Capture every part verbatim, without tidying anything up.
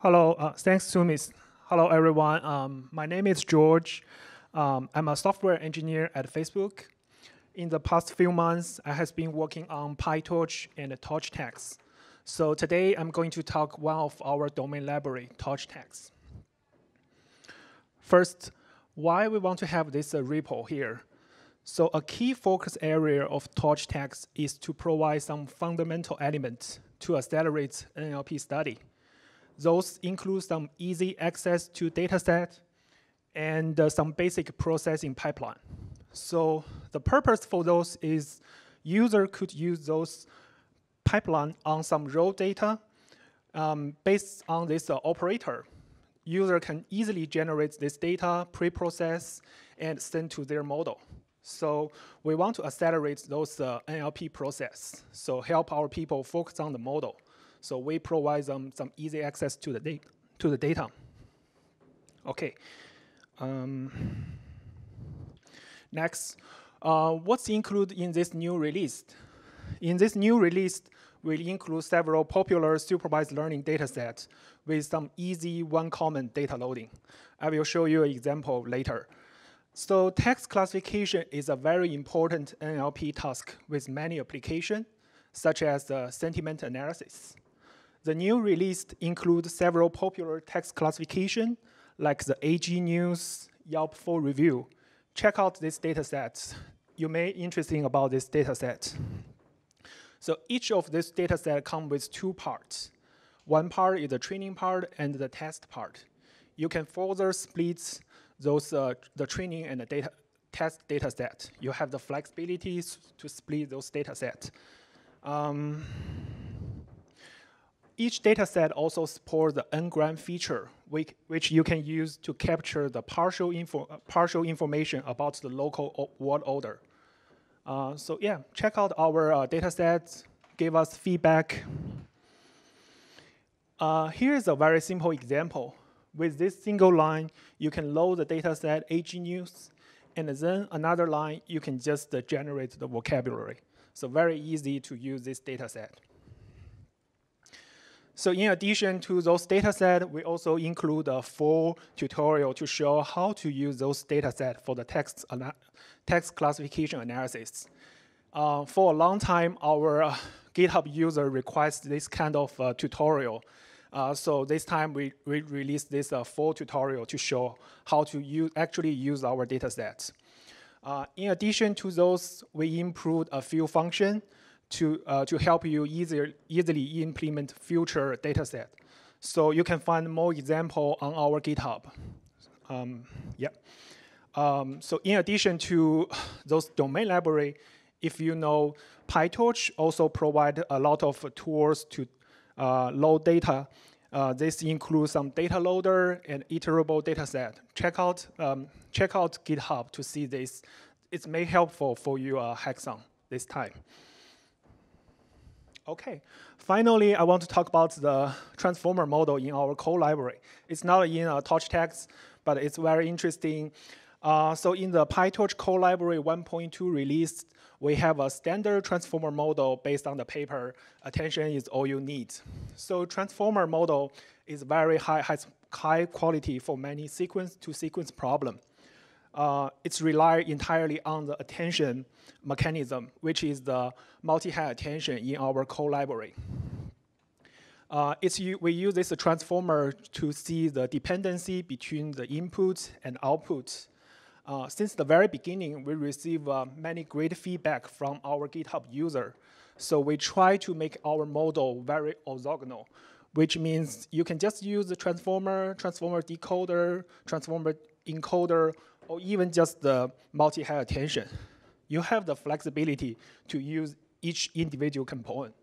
Hello, uh, thanks Sumis. Hello everyone, um, my name is George. Um, I'm a software engineer at Facebook. In the past few months, I have been working on PyTorch and TorchText. So today I'm going to talk one of our domain library, TorchText. First, why we want to have this uh, repo here. So a key focus area of TorchText is to provide some fundamental elements to accelerate N L P study. Those include some easy access to dataset and uh, some basic processing pipeline. So the purpose for those is user could use those pipeline on some raw data. Um, based on this uh, operator, user can easily generate this data, pre-process, and send to their model. So we want to accelerate those uh, N L P process, so help our people focus on the model. So we provide them some easy access to the data. To the data. Okay. Um, next, uh, what's included in this new release? In this new release, we include several popular supervised learning datasets with some easy one-comment data loading. I will show you an example later. So text classification is a very important N L P task with many applications, such as the sentiment analysis. The new release includes several popular text classification, like the A G News, Yelp for review. Check out this dataset. You may be interested about this dataset. So each of these datasets come with two parts. One part is the training part and the test part. You can further split those uh, the training and the data, test dataset. You have the flexibility to split those datasets. Um, Each dataset also supports the n-gram feature, which, which you can use to capture the partial, info, uh, partial information about the local word order. Uh, so yeah, check out our uh, datasets, give us feedback. Uh, here's a very simple example. With this single line, you can load the dataset A G News, and then another line, you can just uh, generate the vocabulary. So very easy to use this dataset. So in addition to those datasets, we also include a full tutorial to show how to use those datasets for the text, text classification analysis. Uh, for a long time, our uh, GitHub user requests this kind of uh, tutorial. Uh, so this time we, we released this uh, full tutorial to show how to use, actually use our datasets. Uh, in addition to those, we improved a few functions to uh, to help you easier, easily implement future dataset. So you can find more example on our GitHub. Um, yeah. Um, so in addition to those domain library, if you know, PyTorch also provide a lot of tools to uh, load data. Uh, this includes some data loader and iterable dataset. Check out um, check out GitHub to see this. It may helpful for you uh, hackathon this time. Okay, finally, I want to talk about the transformer model in our core library. It's not in uh, TorchText, but it's very interesting. Uh, so in the PyTorch core library one point two release, we have a standard transformer model based on the paper, attention is all you need. So transformer model is very high, has high quality for many sequence-to-sequence problem. Uh, it's relied entirely on the attention mechanism, which is the multi-head attention in our core library. Uh, it's, we use this transformer to see the dependency between the input and output. Uh, since the very beginning, we receive uh, many great feedback from our GitHub user. So we try to make our model very orthogonal, which means you can just use the transformer, transformer decoder, transformer encoder, or even just the multi-head attention. You have the flexibility to use each individual component.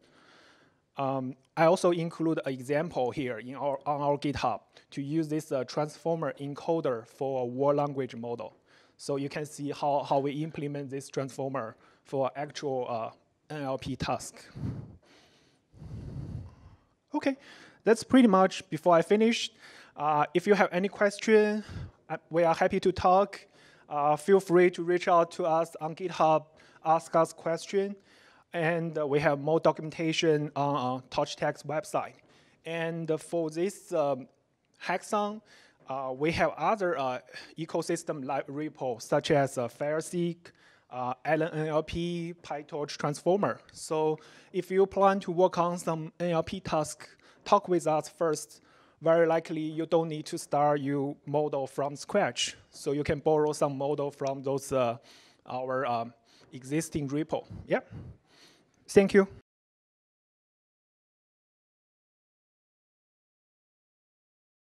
Um, I also include an example here in our, on our GitHub to use this uh, transformer encoder for a world language model. So you can see how, how we implement this transformer for actual uh, N L P task. Okay, that's pretty much before I finish. Uh, if you have any question, we are happy to talk. Uh, feel free to reach out to us on GitHub, ask us questions, and uh, we have more documentation on our TorchText website. And for this um, hackathon, uh, we have other uh, ecosystem like repo, such as uh, Fairseq, uh, Allen N L P, PyTorch Transformer. So if you plan to work on some N L P task, talk with us first. Very likely you don't need to start your model from scratch. So you can borrow some model from those uh, our um, existing repo. Yeah. Thank you.